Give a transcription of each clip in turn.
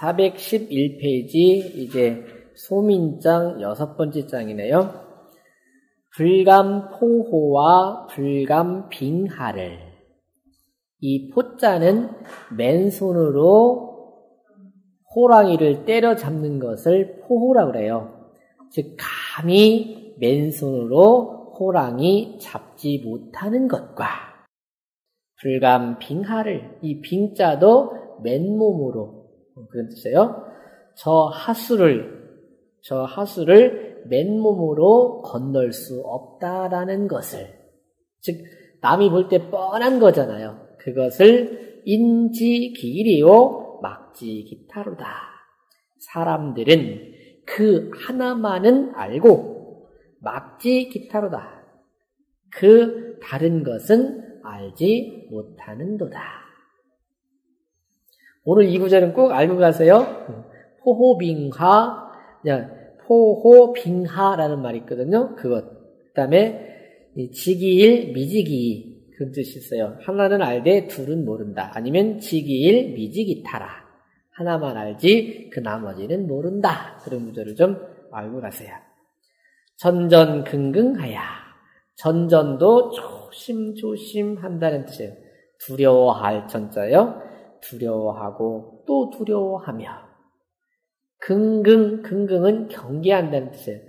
411페이지 이제 소민장 6번째 장이네요. 불감포호와 불감빙하를. 이 포자는 맨손으로 호랑이를 때려잡는 것을 포호라고 그래요. 즉 감히 맨손으로 호랑이 잡지 못하는 것과 불감빙하를, 이 빙자도 맨몸으로 그런 뜻이에요. 저 하수를 맨몸으로 건널 수 없다라는 것을, 즉 남이 볼 때 뻔한 거잖아요. 그것을 인지기일이요 막지 기타로다. 사람들은 그 하나만은 알고 막지 기타로다. 그 다른 것은 알지 못하는도다. 오늘 이 구절은 꼭 알고 가세요. 포호빙하, 그냥 포호빙하라는 말이 있거든요. 그것. 그 다음에 지기일, 미지기 그런 뜻이 있어요. 하나는 알되 둘은 모른다. 아니면 지기일, 미지기타라. 하나만 알지 그 나머지는 모른다. 그런 구절을 좀 알고 가세요. 전전긍긍하야. 전전도 조심조심 한다는 뜻이에요. 두려워할 전자예요. 두려워하고 또 두려워하며. 긍긍, 긍긍은 경계한다는 뜻이에요.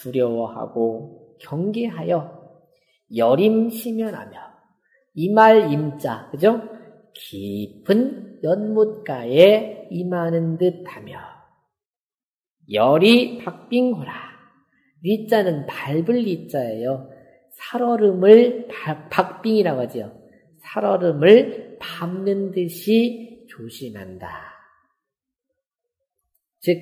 두려워하고 경계하여. 여림시면하며. 이말 임자, 그죠? 깊은 연못가에 임하는 듯하며. 열이 박빙호라. 리자는 밟을 리자예요. 살얼음을 박빙이라고 하지요. 살얼음을 밟는 듯이 조심한다. 즉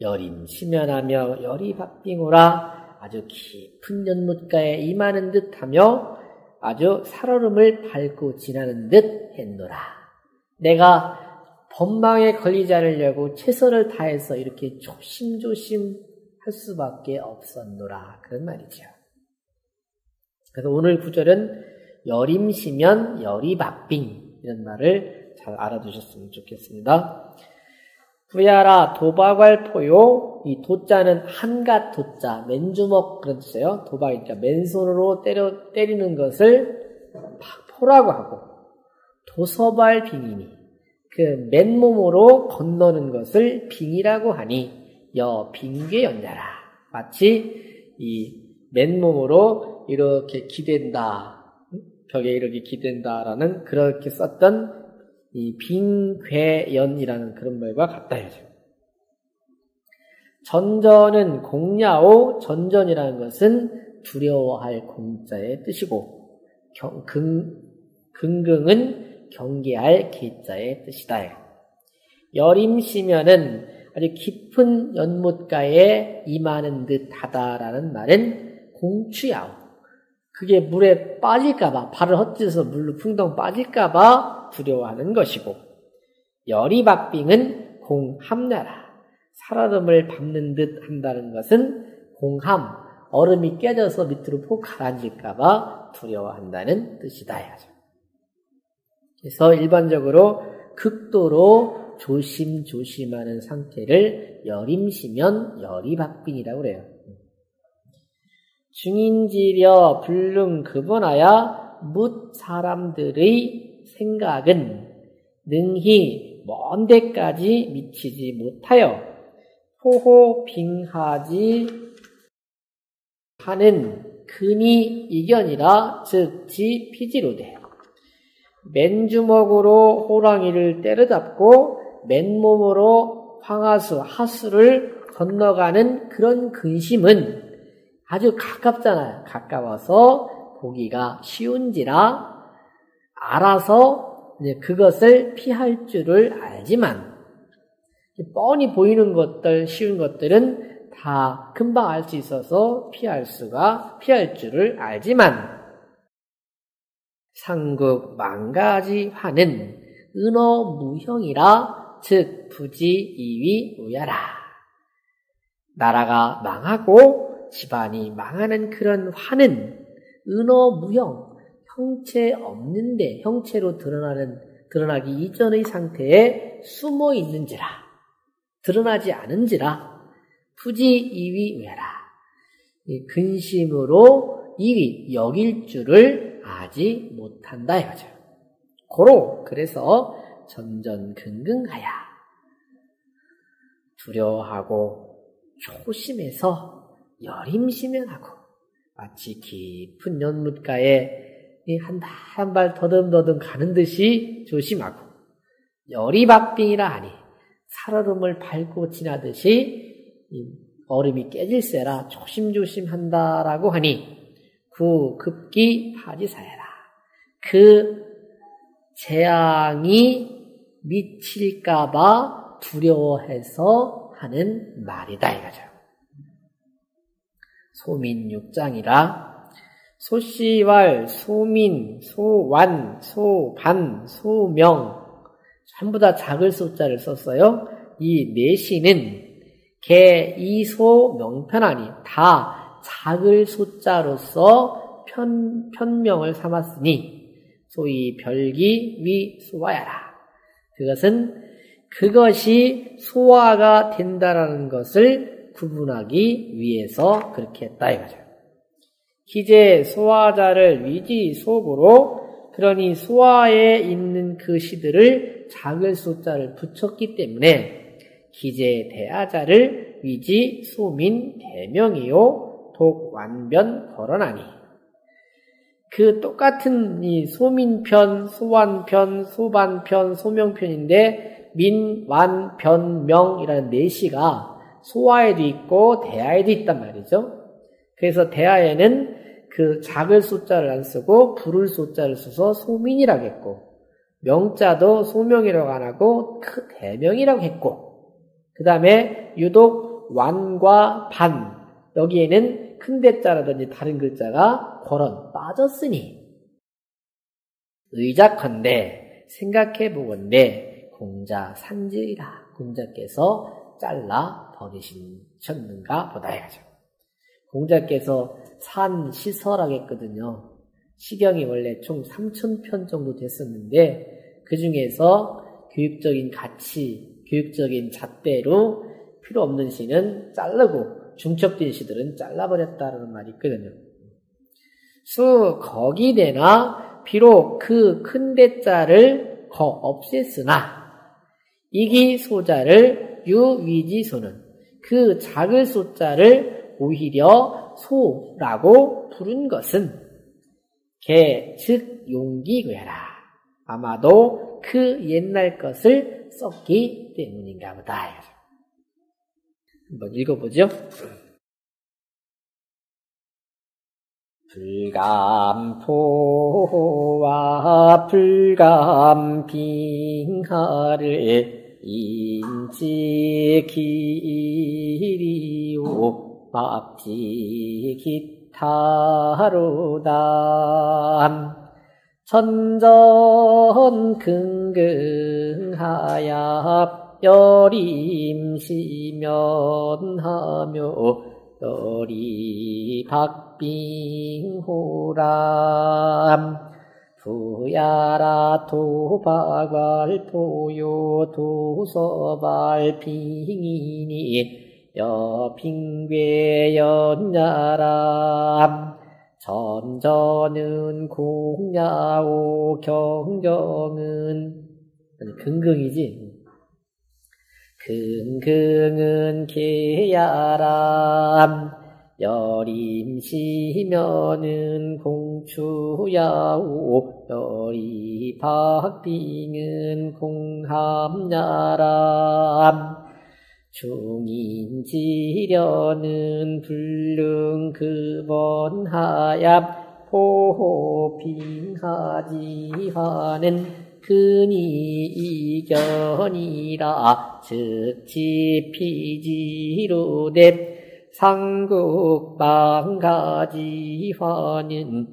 여림시면하며 열이 박빙오라. 아주 깊은 연못가에 임하는 듯하며 아주 살얼음을 밟고 지나는 듯 했노라. 내가 법망에 걸리지 않으려고 최선을 다해서 이렇게 조심조심 할 수밖에 없었노라. 그런 말이죠. 그래서 오늘 구절은 여림시면 열이 박빙, 이런 말을 잘 알아두셨으면 좋겠습니다. 부야라 도박왈포요. 이 도자는 한갓 도자, 맨주먹 그런 뜻이에요. 도박이니까 맨손으로 때리는 것을 포라고 하고, 도서발 빙이니 그 맨몸으로 건너는 것을 빙이라고 하니 여 빙괴 연자라. 마치 이 맨몸으로 이렇게 기댄다, 벽에 이렇게 기댄다라는 그렇게 썼던 이 빙괴연이라는 그런 말과 같다. 전전은 공야오. 전전이라는 것은 두려워할 공자의 뜻이고, 긍긍은 경계할 계자의 뜻이다. 여림시면은 아주 깊은 연못가에 임하는 듯하다라는 말은 공추야오. 그게 물에 빠질까봐, 발을 헛디뎌서 물로 풍덩 빠질까봐 두려워하는 것이고, 여리박빙은 공함나라. 살얼음을 밟는 듯 한다는 것은 공함, 얼음이 깨져서 밑으로 폭 가라앉을까봐 두려워한다는 뜻이다. 그래서 일반적으로 극도로 조심조심하는 상태를 여림시면 여리박빙이라고 그래요. 중인지려 불능급원하야. 뭇 사람들의 생각은 능히 먼 데까지 미치지 못하여 포호빙하지 하는 금이 이견이라. 즉지 피지로되 맨주먹으로 호랑이를 때려잡고 맨몸으로 황하수, 하수를 건너가는 그런 근심은 아주 가깝잖아요. 가까워서 보기가 쉬운지라. 알아서 이제 그것을 피할 줄을 알지만, 뻔히 보이는 것들, 쉬운 것들은 다 금방 알 수 있어서 피할 줄을 알지만, 상국 망가지 화는 은어 무형이라. 즉 부지 이위 우야라. 나라가 망하고 집안이 망하는 그런 화는 은어 무형, 형체 없는데, 형체로 드러나기 이전의 상태에 숨어 있는지라. 드러나지 않은지라 푸지 이위묘라 이 근심으로 이위 여길 줄을 아지 못한다 이거죠. 고로 그래서 전전긍긍하야 두려워하고 초심에서 여림심연하고 마치 깊은 연못가에 한 발 한 발 더듬더듬 가는 듯이 조심하고 열이 박빙이라 하니 살얼음을 밟고 지나듯이 얼음이 깨질세라 조심조심한다라고 하니 구급기 파지사해라 그 재앙이 미칠까봐 두려워해서 하는 말이다 이거죠. 소민육장이라 소시왈, 소민, 소완, 소반, 소명 전부 다 작을 소자를 썼어요. 이 네 시는 개, 이소, 명편하니 다 작을 소자로서 편명을 삼았으니 소위 별기 위 소화야라. 그것은 그것이 소화가 된다라는 것을 구분하기 위해서 그렇게 했다 이거죠. 기제 소화자를 위지 소보로 그러니 소화에 있는 그 시들을 작을 소자를 붙였기 때문에 기제 대하자를 위지 소민 대명이요 독완변 거론하니 그 똑같은 이 소민편, 소완편, 소반편, 소명편인데 민완변명이라는 네 시가 소화에도 있고 대하에도 있단 말이죠. 그래서 대하에는 그 작을 소자를 안 쓰고 부를 소자를 써서 소민이라고 했고 명자도 소명이라고 안 하고 그 대명이라고 했고 그 다음에 유독 완과 반 여기에는 큰 대자라든지 다른 글자가 거론 빠졌으니 의작컨대 생각해보건대 공자 산지라 공자께서 잘라 버리셨는가 보다 해야죠. 공자께서 산시서라고 했거든요. 시경이 원래 총 3,000편 정도 됐었는데 그 중에서 교육적인 가치, 교육적인 잣대로 필요 없는 시는 자르고 중첩된 시들은 잘라버렸다는 말이 있거든요. 수 거기대나 비록 그 큰 대자를 거 없앴으나 이기 소자를 유위지소는 그 작을 소자를 오히려 소라고 부른 것은 개, 즉 용기괴라. 아마도 그 옛날 것을 썼기 때문인가 보다. 한번 읽어보죠. 불감포와 불감빙하를 인지기리오 막지 기타로단 전전긍긍하야 여림시면하며 여리 박빙호람 부야라 도박왈포요 도서발빙이니 여빙괴연야람 전전은 공야오 경경은 아니 긍긍이지 긍긍은 개야람 여림시면은 공추야오 여리박빙은 공함야람 중인지려는 불릉급원하야 포호빙하지하는 근이견이라 즉지피지로대 상국방가지하는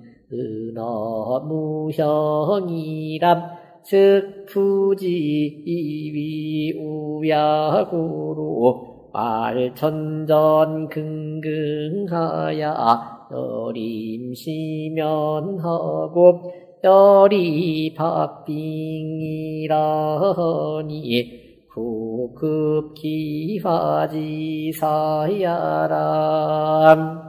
은어무형이라 즉푸지 이위우야구로 말천전긍긍하야 여림시면하고 여리박빙이라니 급기화지사야람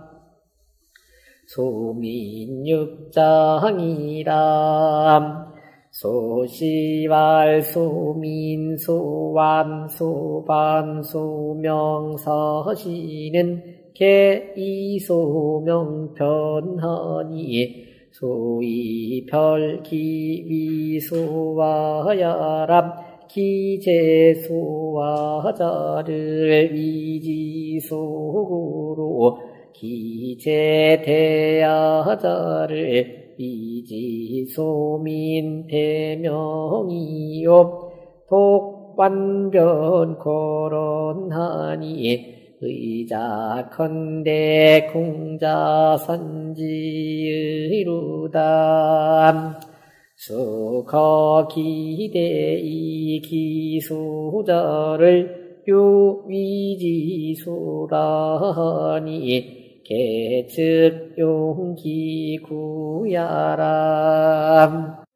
소민육장이람 소시발 소민 소완 소반 소명서시는 개이소명변하니 소이별기위소와야람 기재소와자를 위지소구로 기재대야자를 위지소민대명이요 독완변거론하니 의자컨대 공자선지의루담 수거기대이 기소자를 유위지소라하니 계측용기구야람